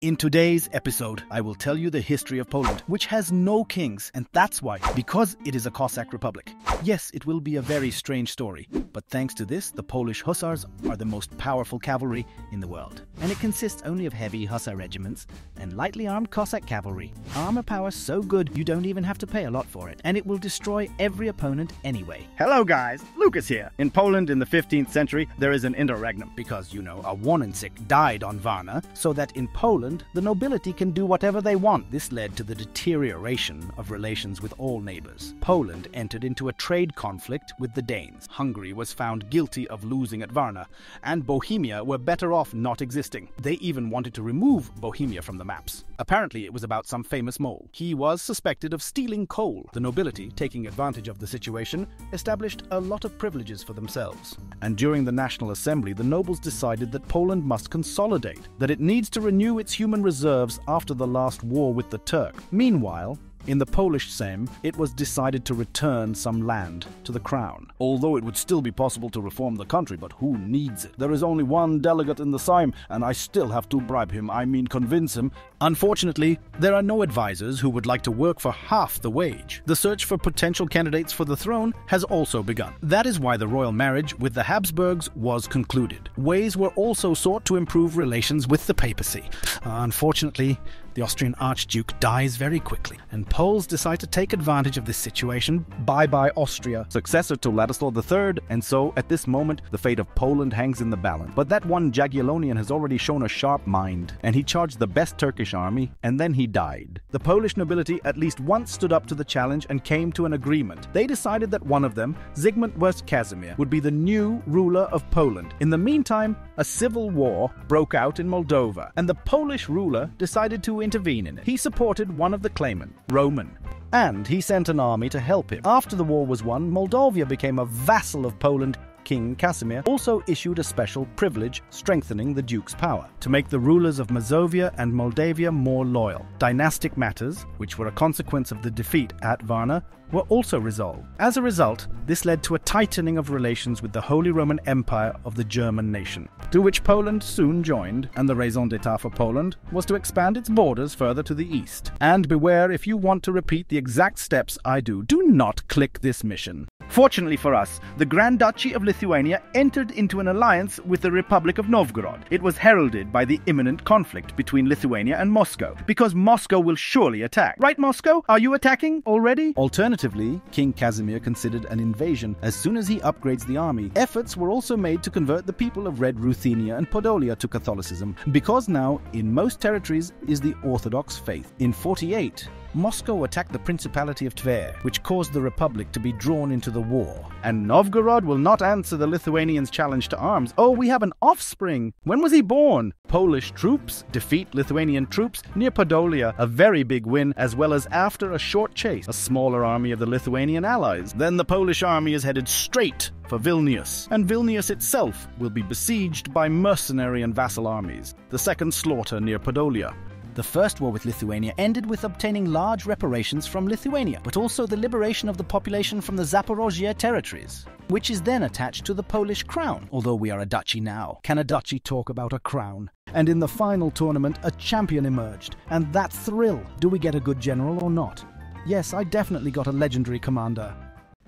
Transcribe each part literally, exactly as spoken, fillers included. In today's episode, I will tell you the history of Poland, which has no kings, and that's why, because it is a Cossack republic. Yes, it will be a very strange story, but thanks to this, the Polish hussars are the most powerful cavalry in the world. And it consists only of heavy hussar regiments and lightly armed Cossack cavalry. Armor power so good, you don't even have to pay a lot for it, and it will destroy every opponent anyway. Hello guys, Lucas here. In Poland in the fifteenth century, there is an interregnum, because, you know, a Warnensik died on Varna, so that in Poland, the nobility can do whatever they want. This led to the deterioration of relations with all neighbors. Poland entered into a trade conflict with the Danes. Hungary was found guilty of losing at Varna, and Bohemia were better off not existing. They even wanted to remove Bohemia from the maps. Apparently it was about some famous mole. He was suspected of stealing coal. The nobility, taking advantage of the situation, established a lot of privileges for themselves. And during the National Assembly, the nobles decided that Poland must consolidate, that it needs to renew its human reserves after the last war with the Turk. Meanwhile, in the Polish Sejm, it was decided to return some land to the crown. Although it would still be possible to reform the country, but who needs it? There is only one delegate in the Sejm, and I still have to bribe him, I mean convince him. Unfortunately, there are no advisors who would like to work for half the wage. The search for potential candidates for the throne has also begun. That is why the royal marriage with the Habsburgs was concluded. Ways were also sought to improve relations with the papacy. Uh, unfortunately, the Austrian Archduke dies very quickly, and Poles decide to take advantage of this situation. Bye-bye Austria, successor to Ladislaw the third, and so, at this moment, the fate of Poland hangs in the balance. But that one Jagiellonian has already shown a sharp mind, and he charged the best Turkish army, and then he died. The Polish nobility at least once stood up to the challenge and came to an agreement. They decided that one of them, Zygmunt Wurst Casimir, would be the new ruler of Poland. In the meantime, a civil war broke out in Moldova, and the Polish ruler decided to intervene in it. He supported one of the claimants, Roman, and he sent an army to help him. After the war was won, Moldova became a vassal of Poland. King Casimir also issued a special privilege, strengthening the duke's power, to make the rulers of Mazovia and Moldavia more loyal. Dynastic matters, which were a consequence of the defeat at Varna, were also resolved. As a result, this led to a tightening of relations with the Holy Roman Empire of the German nation, to which Poland soon joined, and the raison d'etat for Poland was to expand its borders further to the east. And beware, if you want to repeat the exact steps I do, do not click this mission. Fortunately for us, the Grand Duchy of Lithuania entered into an alliance with the Republic of Novgorod. It was heralded by the imminent conflict between Lithuania and Moscow, because Moscow will surely attack. Right, Moscow? Are you attacking already? Alternatively, King Casimir considered an invasion as soon as he upgrades the army. Efforts were also made to convert the people of Red Ruthenia and Podolia to Catholicism, because now, in most territories, is the Orthodox faith. In forty-eight, Moscow attacked the Principality of Tver, which caused the Republic to be drawn into the war. And Novgorod will not answer the Lithuanians' challenge to arms. Oh, we have an offspring! When was he born? Polish troops defeat Lithuanian troops near Podolia, a very big win, as well as after a short chase, a smaller army of the Lithuanian allies. Then the Polish army is headed straight for Vilnius, and Vilnius itself will be besieged by mercenary and vassal armies. The second slaughter near Podolia. The First War with Lithuania ended with obtaining large reparations from Lithuania, but also the liberation of the population from the Zaporozhye territories, which is then attached to the Polish crown, although we are a duchy now. Can a duchy talk about a crown? And in the final tournament, a champion emerged, and that thrill! Do we get a good general or not? Yes, I definitely got a legendary commander.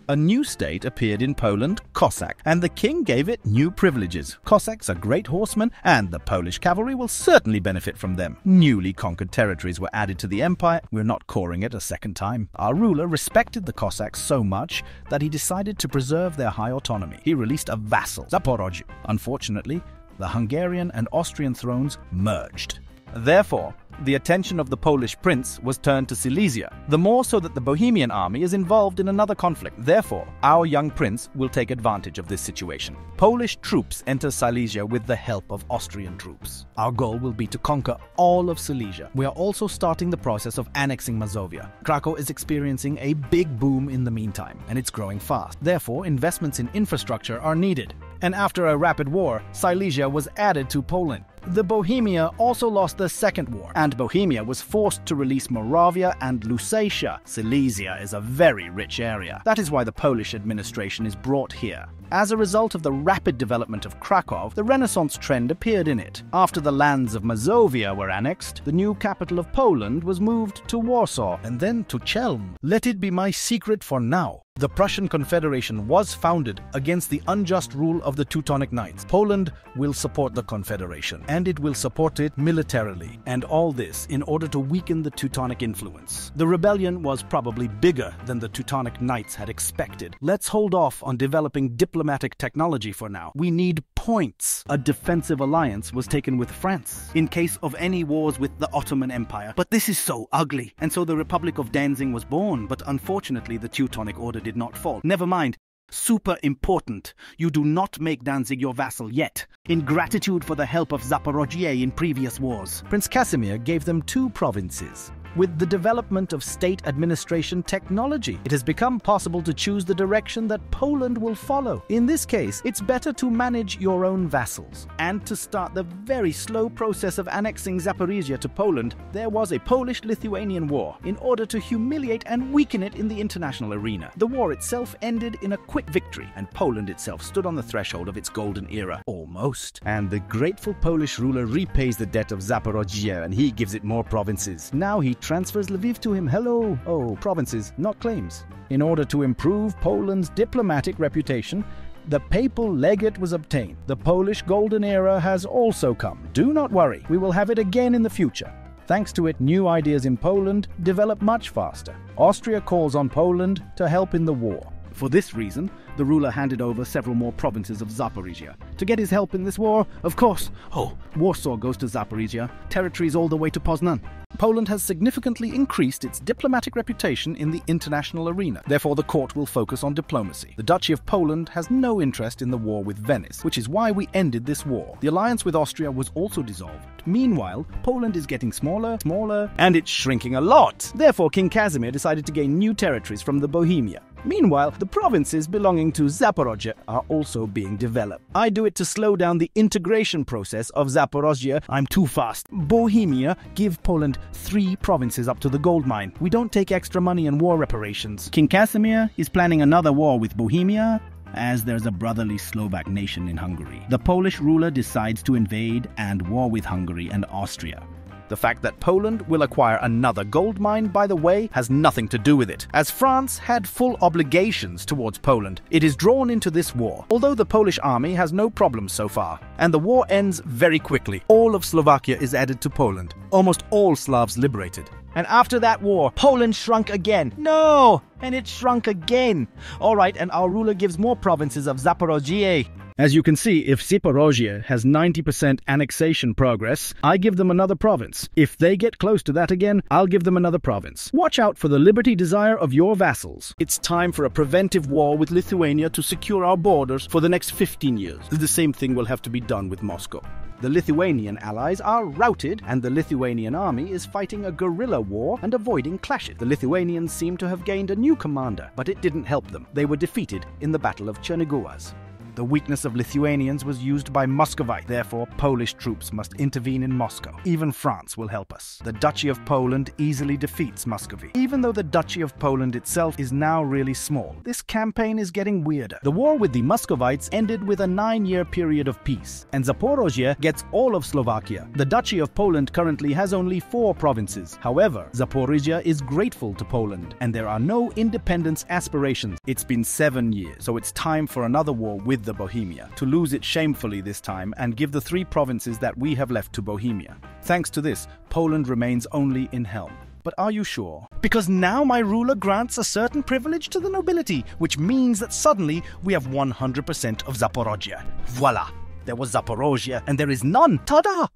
A new state appeared in Poland, Cossack, and the king gave it new privileges. Cossacks are great horsemen, and the Polish cavalry will certainly benefit from them. Newly conquered territories were added to the empire. We're not coring it a second time. Our ruler respected the Cossacks so much that he decided to preserve their high autonomy. He released a vassal, Zaporozhye. Unfortunately, the Hungarian and Austrian thrones merged. Therefore, the attention of the Polish prince was turned to Silesia, the more so that the Bohemian army is involved in another conflict. Therefore, our young prince will take advantage of this situation. Polish troops enter Silesia with the help of Austrian troops. Our goal will be to conquer all of Silesia. We are also starting the process of annexing Mazovia. Krakow is experiencing a big boom in the meantime, and it's growing fast. Therefore, investments in infrastructure are needed. And after a rapid war, Silesia was added to Poland. The Bohemia also lost the Second War, and Bohemia was forced to release Moravia and Lusatia. Silesia is a very rich area. That is why the Polish administration is brought here. As a result of the rapid development of Krakow, the Renaissance trend appeared in it. After the lands of Mazovia were annexed, the new capital of Poland was moved to Warsaw and then to Chelm. Let it be my secret for now. The Prussian Confederation was founded against the unjust rule of the Teutonic Knights. Poland will support the Confederation, and it will support it militarily, and all this in order to weaken the Teutonic influence. The rebellion was probably bigger than the Teutonic Knights had expected. Let's hold off on developing diplomatic technology for now. We need points. A defensive alliance was taken with France in case of any wars with the Ottoman Empire. But this is so ugly. And so the Republic of Danzig was born, but unfortunately the Teutonic Order did did not fall. Never mind. Super important. You do not make Danzig your vassal yet. In gratitude for the help of Zaporozhye in previous wars, Prince Casimir gave them two provinces. With the development of state administration technology, it has become possible to choose the direction that Poland will follow. In this case, it's better to manage your own vassals. And to start the very slow process of annexing Zaporozhye to Poland, there was a Polish-Lithuanian war in order to humiliate and weaken it in the international arena. The war itself ended in a quick victory, and Poland itself stood on the threshold of its golden era. Almost. And the grateful Polish ruler repays the debt of Zaporozhye, and he gives it more provinces. Now he transfers Lviv to him. Hello. Oh, provinces, not claims. In order to improve Poland's diplomatic reputation, the papal legate was obtained. The Polish golden era has also come. Do not worry, we will have it again in the future. Thanks to it, new ideas in Poland develop much faster. Austria calls on Poland to help in the war. For this reason, the ruler handed over several more provinces of Zaporozhye. To get his help in this war, of course, oh, Warsaw goes to Zaporozhye, territories all the way to Poznan. Poland has significantly increased its diplomatic reputation in the international arena. Therefore, the court will focus on diplomacy. The Duchy of Poland has no interest in the war with Venice, which is why we ended this war. The alliance with Austria was also dissolved. Meanwhile, Poland is getting smaller, smaller, and it's shrinking a lot. Therefore, King Casimir decided to gain new territories from the Bohemia. Meanwhile, the provinces belonging to Zaporozhye are also being developed. I do it to slow down the integration process of Zaporozhye. I'm too fast. Bohemia, give Poland three provinces up to the gold mine. We don't take extra money and war reparations. King Casimir is planning another war with Bohemia, as there's a brotherly Slovak nation in Hungary. The Polish ruler decides to invade and war with Hungary and Austria. The fact that Poland will acquire another gold mine, by the way, has nothing to do with it, as France had full obligations towards Poland. It is drawn into this war, although the Polish army has no problems so far, and the war ends very quickly. All of Slovakia is added to Poland, almost all Slavs liberated. And after that war, Poland shrunk again. No! And it shrunk again. All right, and our ruler gives more provinces of Zaporozhye. As you can see, if Zaporozhye has ninety percent annexation progress, I give them another province. If they get close to that again, I'll give them another province. Watch out for the liberty desire of your vassals. It's time for a preventive war with Lithuania to secure our borders for the next fifteen years. The same thing will have to be done with Moscow. The Lithuanian allies are routed, and the Lithuanian army is fighting a guerrilla war and avoiding clashes. The Lithuanians seem to have gained a new commander, but it didn't help them. They were defeated in the Battle of Cherniguaz. The weakness of Lithuanians was used by Muscovite. Therefore, Polish troops must intervene in Moscow. Even France will help us. The Duchy of Poland easily defeats Muscovy, even though the Duchy of Poland itself is now really small. This campaign is getting weirder. The war with the Muscovites ended with a nine-year period of peace, and Zaporozhye gets all of Slovakia. The Duchy of Poland currently has only four provinces. However, Zaporozhye is grateful to Poland, and there are no independence aspirations. It's been seven years, so it's time for another war with the Bohemia, to lose it shamefully this time and give the three provinces that we have left to Bohemia. Thanks to this, Poland remains only in Helm. But are you sure? Because now my ruler grants a certain privilege to the nobility, which means that suddenly we have one hundred percent of Zaporozhye. Voila! There was Zaporozhye and there is none! Ta-da!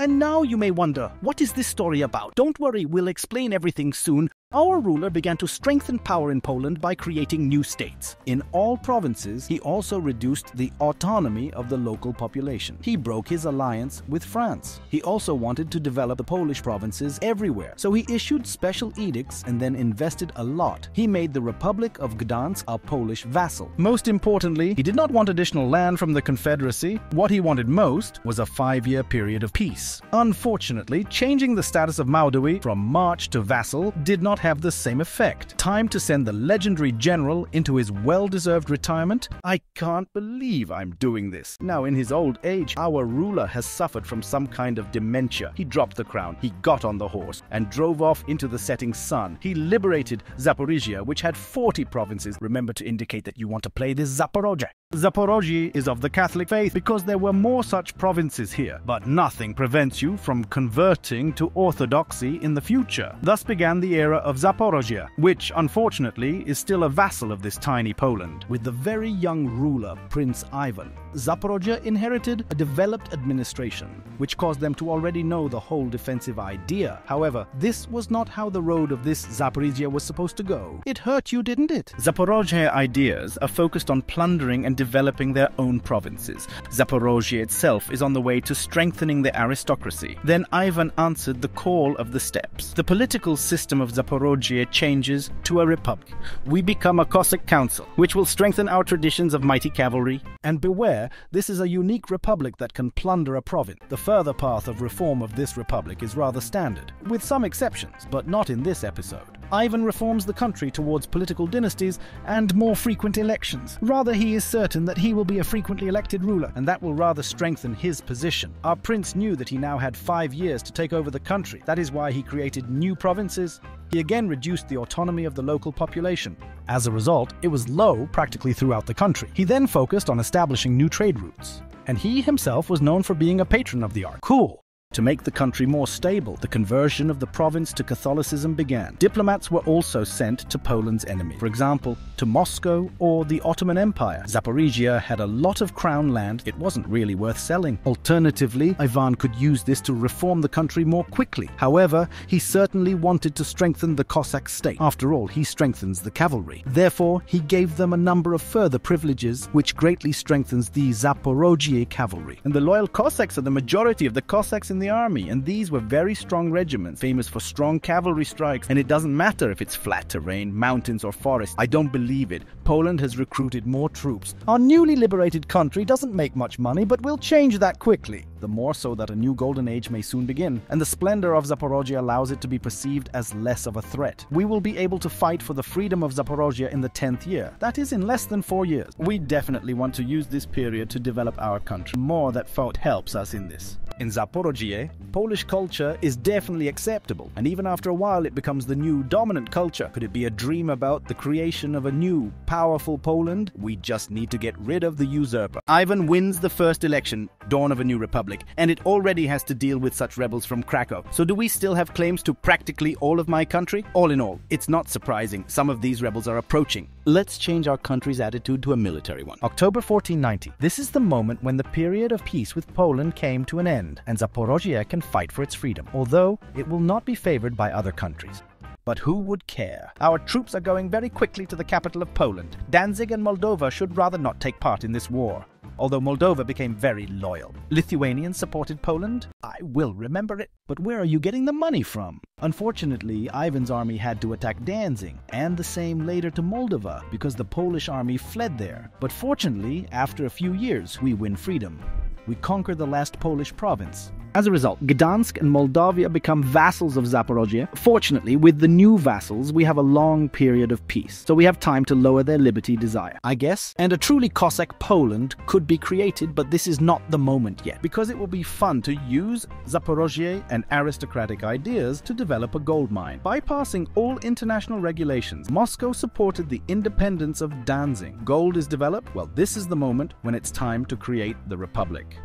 And now you may wonder, what is this story about? Don't worry, we'll explain everything soon. Our ruler began to strengthen power in Poland by creating new states. In all provinces, he also reduced the autonomy of the local population. He broke his alliance with France. He also wanted to develop the Polish provinces everywhere, so he issued special edicts and then invested a lot. He made the Republic of Gdansk a Polish vassal. Most importantly, he did not want additional land from the Confederacy. What he wanted most was a five-year period of peace. Unfortunately, changing the status of Moldova from March to vassal did not have the same effect. Time to send the legendary general into his well-deserved retirement. I can't believe I'm doing this. Now, in his old age, our ruler has suffered from some kind of dementia. He dropped the crown, he got on the horse, and drove off into the setting sun. He liberated Zaporozhye, which had forty provinces. Remember to indicate that you want to play this Zaporozhye. Zaporozhye is of the Catholic faith because there were more such provinces here, but nothing prevents you from converting to Orthodoxy in the future. Thus began the era of Zaporozhye, which unfortunately is still a vassal of this tiny Poland. With the very young ruler, Prince Ivan, Zaporozhye inherited a developed administration, which caused them to already know the whole defensive idea. However, this was not how the road of this Zaporozhye was supposed to go. It hurt you, didn't it? Zaporozhye ideas are focused on plundering and developing their own provinces. Zaporozhye itself is on the way to strengthening the aristocracy. Then Ivan answered the call of the steppes. The political system of Zaporozhye changes to a republic. We become a Cossack council, which will strengthen our traditions of mighty cavalry. And beware, this is a unique republic that can plunder a province. The further path of reform of this republic is rather standard, with some exceptions, but not in this episode. Ivan reforms the country towards political dynasties and more frequent elections. Rather, he is certain that he will be a frequently elected ruler, and that will rather strengthen his position. Our prince knew that he now had five years to take over the country. That is why he created new provinces. He again reduced the autonomy of the local population. As a result, it was low practically throughout the country. He then focused on establishing new trade routes, and he himself was known for being a patron of the arts. Cool. To make the country more stable, the conversion of the province to Catholicism began. Diplomats were also sent to Poland's enemy, for example, to Moscow or the Ottoman Empire. Zaporozhye had a lot of crown land. It wasn't really worth selling. Alternatively, Ivan could use this to reform the country more quickly. However, he certainly wanted to strengthen the Cossack state. After all, he strengthens the cavalry. Therefore, he gave them a number of further privileges, which greatly strengthens the Zaporozhye cavalry. And the loyal Cossacks are the majority of the Cossacks in the army, and these were very strong regiments, famous for strong cavalry strikes, and it doesn't matter if it's flat terrain, mountains or forest. I don't believe it. Poland has recruited more troops. Our newly liberated country doesn't make much money, but we'll change that quickly. The more so that a new golden age may soon begin, and the splendor of Zaporozhye allows it to be perceived as less of a threat. We will be able to fight for the freedom of Zaporozhye in the tenth year. That is in less than four years. We definitely want to use this period to develop our country. More that fought helps us in this. In Zaporozhye, Polish culture is definitely acceptable, and even after a while it becomes the new dominant culture. Could it be a dream about the creation of a new, powerful Poland? We just need to get rid of the usurper. Ivan wins the first election, dawn of a new republic, and it already has to deal with such rebels from Krakow. So do we still have claims to practically all of my country? All in all, it's not surprising some of these rebels are approaching. Let's change our country's attitude to a military one. October fourteen ninety. This is the moment when the period of peace with Poland came to an end, and Zaporozhye can fight for its freedom, although it will not be favored by other countries. But who would care? Our troops are going very quickly to the capital of Poland. Danzig and Moldova should rather not take part in this war, although Moldova became very loyal. Lithuanians supported Poland? I will remember it. But where are you getting the money from? Unfortunately, Ivan's army had to attack Danzig, and the same later to Moldova, because the Polish army fled there. But fortunately, after a few years, we win freedom. We conquer the last Polish province. As a result, Gdansk and Moldavia become vassals of Zaporozhye. Fortunately, with the new vassals, we have a long period of peace, so we have time to lower their liberty desire, I guess. And a truly Cossack Poland could be created, but this is not the moment yet, because it will be fun to use Zaporozhye and aristocratic ideas to develop a gold mine. Bypassing all international regulations, Moscow supported the independence of Danzig. Gold is developed? Well, this is the moment when it's time to create the republic.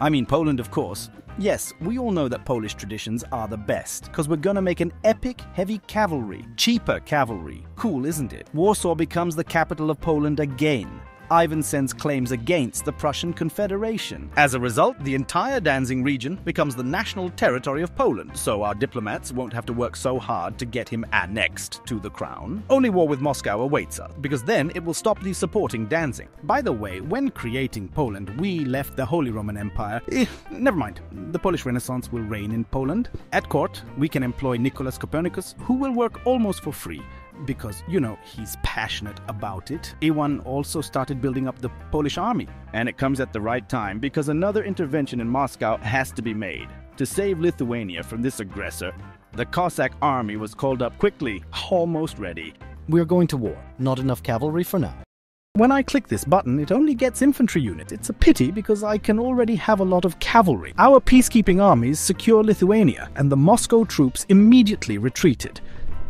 I mean Poland, of course. Yes, we all know that Polish traditions are the best, because we're gonna make an epic heavy cavalry, cheaper cavalry. Cool, isn't it? Warsaw becomes the capital of Poland again. Ivan sends claims against the Prussian Confederation. As a result, the entire Danzig region becomes the national territory of Poland, so our diplomats won't have to work so hard to get him annexed to the crown. Only war with Moscow awaits us, because then it will stop the supporting Danzig. By the way, when creating Poland, we left the Holy Roman Empire. Eh, never mind, the Polish Renaissance will reign in Poland. At court, we can employ Nicholas Copernicus, who will work almost for free, because, you know, he's passionate about it. Ivan also started building up the Polish army. And it comes at the right time, because another intervention in Moscow has to be made. To save Lithuania from this aggressor, the Cossack army was called up quickly, almost ready. We're going to war. Not enough cavalry for now. When I click this button, it only gets infantry units. It's a pity, because I can already have a lot of cavalry. Our peacekeeping armies secure Lithuania, and the Moscow troops immediately retreated.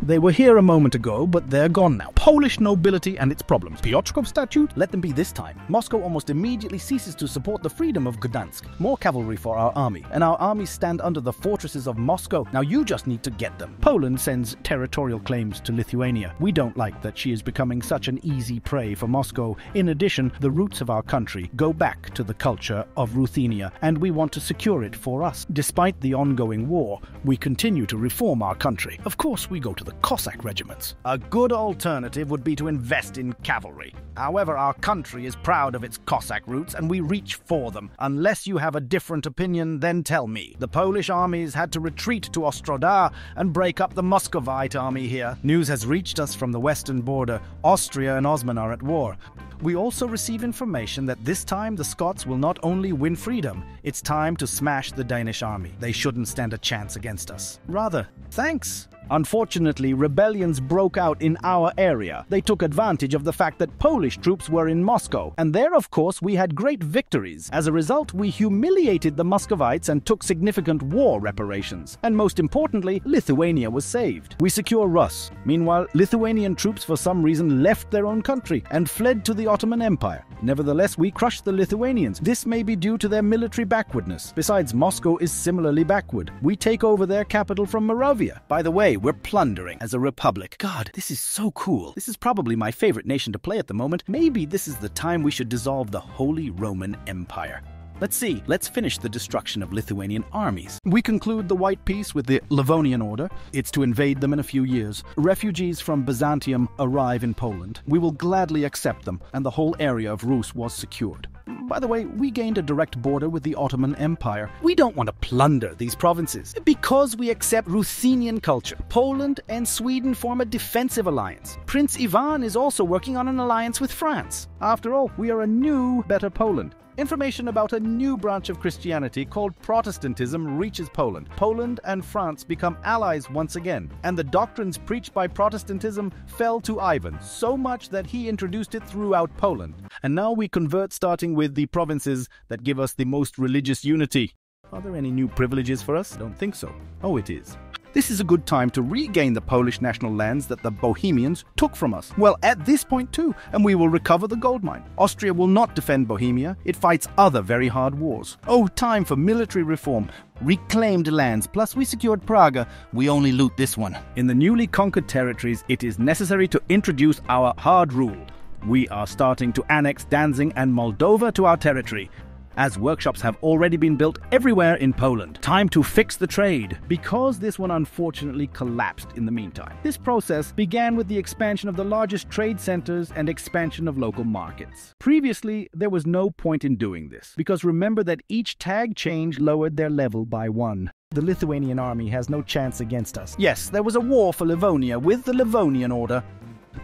They were here a moment ago, but they're gone now. Polish nobility and its problems. Piotrków Statute? Let them be this time. Moscow almost immediately ceases to support the freedom of Gdansk. More cavalry for our army, and our armies stand under the fortresses of Moscow. Now you just need to get them. Poland sends territorial claims to Lithuania. We don't like that she is becoming such an easy prey for Moscow. In addition, the roots of our country go back to the culture of Ruthenia, and we want to secure it for us. Despite the ongoing war, we continue to reform our country. Of course, we go to the Cossack regiments. A good alternative would be to invest in cavalry. However, our country is proud of its Cossack roots and we reach for them. Unless you have a different opinion, then tell me. The Polish armies had to retreat to Ostrodar and break up the Muscovite army here. News has reached us from the western border. Austria and Osman are at war. We also receive information that this time the Scots will not only win freedom, it's time to smash the Danish army. They shouldn't stand a chance against us. Rather, thanks. Unfortunately, rebellions broke out in our area. They took advantage of the fact that Polish troops were in Moscow, and there, of course, we had great victories. As a result, we humiliated the Muscovites and took significant war reparations. And most importantly, Lithuania was saved. We secure Rus. Meanwhile, Lithuanian troops for some reason left their own country and fled to the Ottoman Empire. Nevertheless, we crushed the Lithuanians. This may be due to their military backwardness. Besides, Moscow is similarly backward. We take over their capital from Moravia. By the way, we're plundering as a republic. God, this is so cool. This is probably my favorite nation to play at the moment. Maybe this is the time we should dissolve the Holy Roman Empire. Let's see, let's finish the destruction of Lithuanian armies. We conclude the White Peace with the Livonian Order. It's to invade them in a few years. Refugees from Byzantium arrive in Poland. We will gladly accept them, and the whole area of Rus was secured. By the way, we gained a direct border with the Ottoman Empire. We don't want to plunder these provinces. Because we accept Ruthenian culture, Poland and Sweden form a defensive alliance. Prince Ivan is also working on an alliance with France. After all, we are a new, better Poland. Information about a new branch of Christianity called Protestantism reaches Poland. Poland and France become allies once again, and the doctrines preached by Protestantism fell to Ivan, so much that he introduced it throughout Poland. And now we convert, starting with the provinces that give us the most religious unity. Are there any new privileges for us? I don't think so. Oh, it is. This is a good time to regain the Polish national lands that the Bohemians took from us. Well, at this point too, and we will recover the gold mine. Austria will not defend Bohemia. It fights other very hard wars. Oh, time for military reform. Reclaimed lands, plus we secured Praga. We only loot this one. In the newly conquered territories, it is necessary to introduce our hard rule. We are starting to annex Danzig and Moldova to our territory, as workshops have already been built everywhere in Poland. Time to fix the trade, because this one unfortunately collapsed in the meantime. This process began with the expansion of the largest trade centers and expansion of local markets. Previously, there was no point in doing this, because remember that each tag change lowered their level by one. The Lithuanian army has no chance against us. Yes, there was a war for Livonia with the Livonian Order.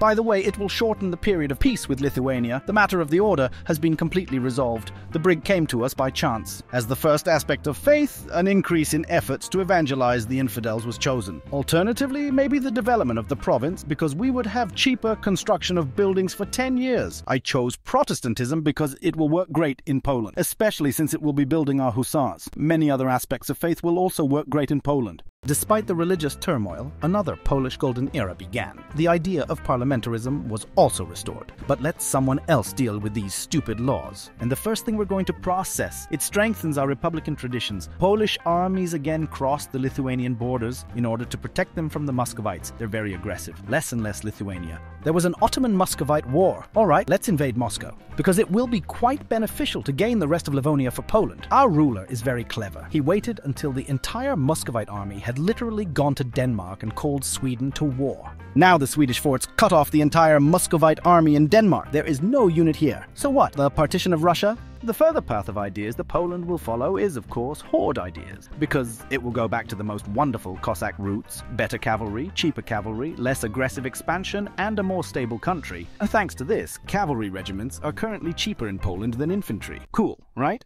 By the way, it will shorten the period of peace with Lithuania. The matter of the order has been completely resolved. The brig came to us by chance. As the first aspect of faith, an increase in efforts to evangelize the infidels was chosen. Alternatively, maybe the development of the province, because we would have cheaper construction of buildings for ten years. I chose Protestantism because it will work great in Poland, especially since it will be building our hussars. Many other aspects of faith will also work great in Poland. Despite the religious turmoil, another Polish golden era began. The idea of parliamentarism was also restored, but let someone else deal with these stupid laws. And the first thing we're going to process, it strengthens our republican traditions. Polish armies again crossed the Lithuanian borders in order to protect them from the Muscovites. They're very aggressive. Less and less Lithuania. There was an Ottoman-Muscovite war. All right, let's invade Moscow, because it will be quite beneficial to gain the rest of Livonia for Poland. Our ruler is very clever. He waited until the entire Muscovite army had literally gone to Denmark and called Sweden to war. Now the Swedish forts cut off the entire Muscovite army in Denmark. There is no unit here. So what? The partition of Russia? The further path of ideas that Poland will follow is, of course, horde ideas, because it will go back to the most wonderful Cossack roots, better cavalry, cheaper cavalry, less aggressive expansion, and a more stable country. And thanks to this, cavalry regiments are currently cheaper in Poland than infantry. Cool, right?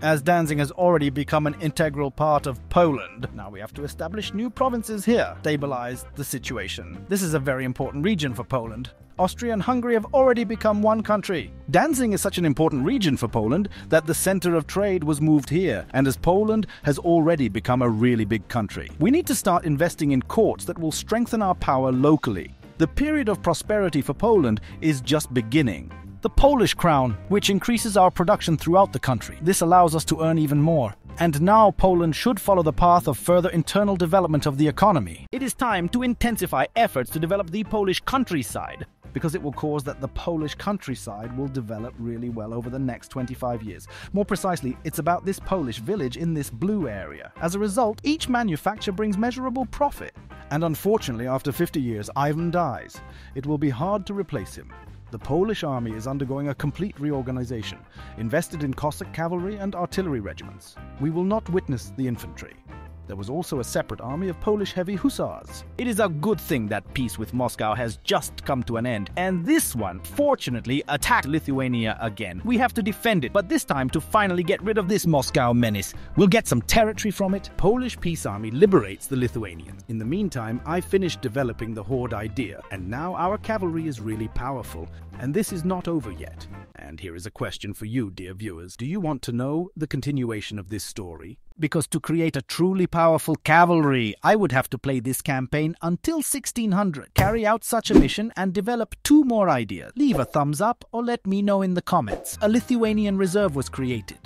As Danzig has already become an integral part of Poland, now we have to establish new provinces here, stabilize the situation. This is a very important region for Poland. Austria and Hungary have already become one country. Danzig is such an important region for Poland that the center of trade was moved here, and as Poland has already become a really big country. We need to start investing in courts that will strengthen our power locally. The period of prosperity for Poland is just beginning. The Polish crown, which increases our production throughout the country. This allows us to earn even more. And now Poland should follow the path of further internal development of the economy. It is time to intensify efforts to develop the Polish countryside, because it will cause that the Polish countryside will develop really well over the next twenty-five years. More precisely, it's about this Polish village in this blue area. As a result, each manufacture brings measurable profit. And unfortunately, after fifty years, Ivan dies. It will be hard to replace him. The Polish army is undergoing a complete reorganization, invested in Cossack cavalry and artillery regiments. We will not witness the infantry. There was also a separate army of Polish heavy hussars. It is a good thing that peace with Moscow has just come to an end, and this one, fortunately, attacked Lithuania again. We have to defend it, but this time to finally get rid of this Moscow menace. We'll get some territory from it. Polish peace army liberates the Lithuanians. In the meantime, I finished developing the horde idea, and now our cavalry is really powerful, and this is not over yet. And here is a question for you, dear viewers. Do you want to know the continuation of this story? Because to create a truly powerful cavalry, I would have to play this campaign until sixteen hundred, carry out such a mission, and develop two more ideas. Leave a thumbs up or let me know in the comments. A Lithuanian reserve was created.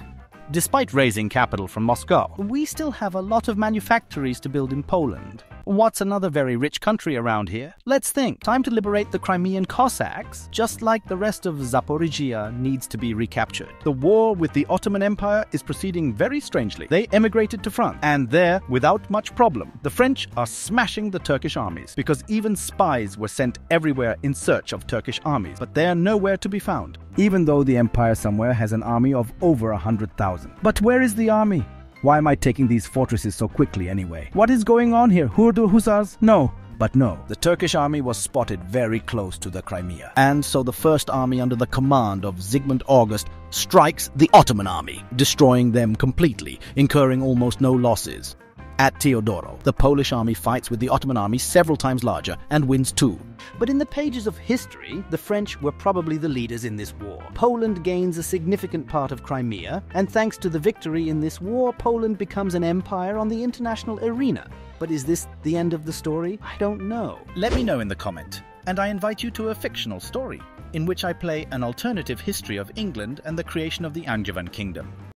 Despite raising capital from Moscow, we still have a lot of manufactories to build in Poland. What's another very rich country around here? Let's think. Time to liberate the Crimean Cossacks, just like the rest of Zaporozhye needs to be recaptured. The war with the Ottoman Empire is proceeding very strangely. They emigrated to France, and there, without much problem, the French are smashing the Turkish armies, because even spies were sent everywhere in search of Turkish armies, but they're nowhere to be found, even though the empire somewhere has an army of over one hundred thousand. But where is the army? Why am I taking these fortresses so quickly anyway? What is going on here? Hurdu Hussars? No. But no, the Turkish army was spotted very close to the Crimea. And so the first army under the command of Zygmunt August strikes the Ottoman army, destroying them completely, incurring almost no losses. At Teodoro, the Polish army fights with the Ottoman army several times larger and wins too. But in the pages of history, the French were probably the leaders in this war. Poland gains a significant part of Crimea, and thanks to the victory in this war, Poland becomes an empire on the international arena. But is this the end of the story? I don't know. Let me know in the comment, and I invite you to a fictional story in which I play an alternative history of England and the creation of the Angevin Kingdom.